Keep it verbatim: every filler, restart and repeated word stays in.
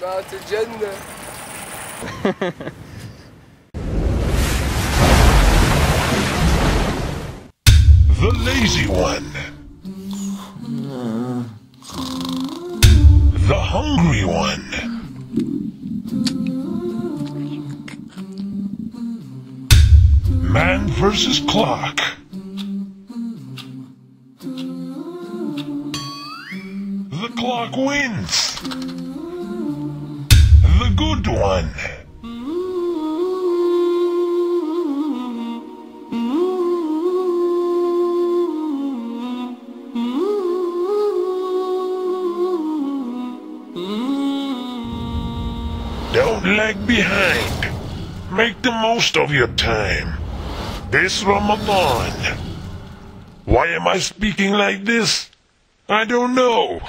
Mount Jannah. The lazy one. The hungry one. Man versus clock. The clock wins. The good one. Don't lag behind. Make the most of your time. This Ramadan. Why am I speaking like this? I don't know.